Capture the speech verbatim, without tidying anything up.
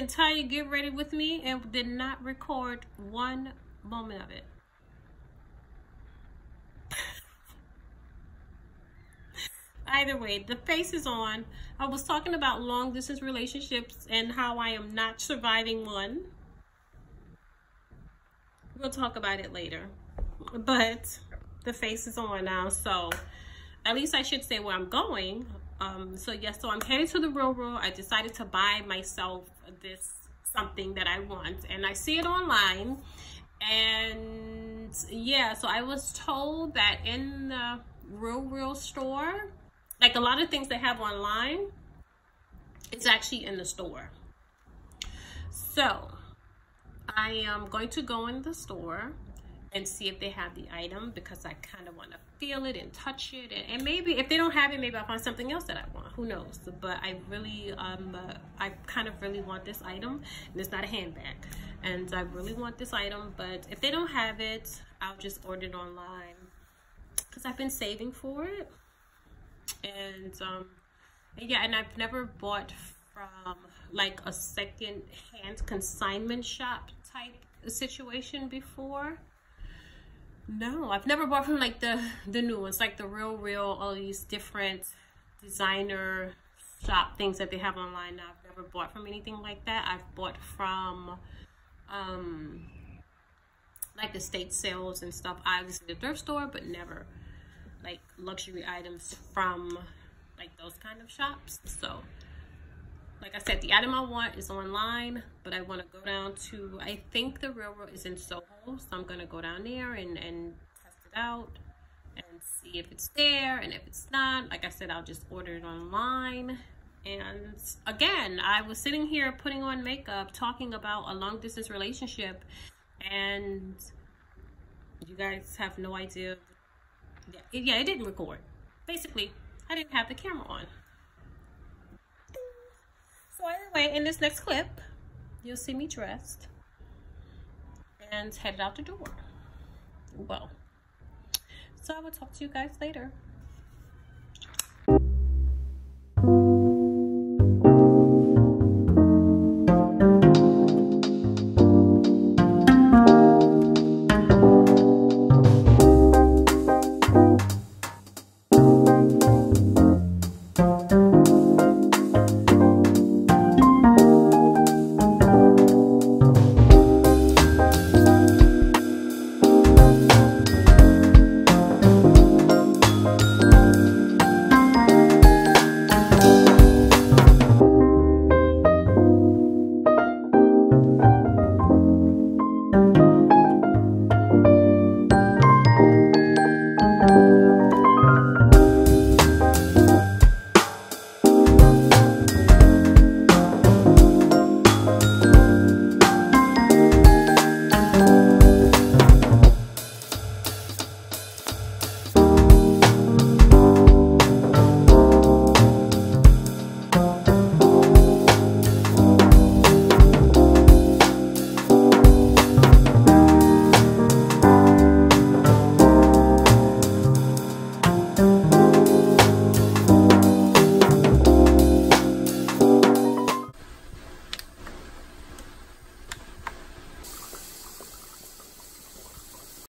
entire get ready with me and did not record one moment of it. Either way, the face is on. I was talking about long distance relationships and how I am not surviving one. We'll talk about it later. But the face is on now, so at least I should say where I'm going. Um, so yes, so I'm headed to the Real Real. I decided to buy myself this something that I want, and I see it online. And yeah, so I was told that in the Real Real store, like a lot of things they have online, it's actually in the store. So I am going to go in the store and see if they have the item, because I kind of want to feel it and touch it, and, and maybe if they don't have it, maybe I'll find something else that I want, who knows. But I really um uh, I kind of really want this item, and it's not a handbag, and I really want this item. But if they don't have it, I'll just order it online, because I've been saving for it. And um yeah, and I've never bought from like a second hand consignment shop type situation before. No, I've never bought from like the the new ones, like the Real Real, all these different designer shop things that they have online. Now, I've never bought from anything like that. I've bought from um like estate sales and stuff, obviously the thrift store, but never like luxury items from like those kind of shops. So like I said, the item I want is online, but I want to go down to, I think the Real Real is in Soho, so I'm going to go down there and, and test it out and see if it's there. And if it's not, like I said, I'll just order it online. And again, I was sitting here putting on makeup, talking about a long distance relationship, and you guys have no idea. Yeah, it, yeah, it didn't record. Basically, I didn't have the camera on. So anyway, in this next clip, you'll see me dressed and headed out the door. Well, so I will talk to you guys later.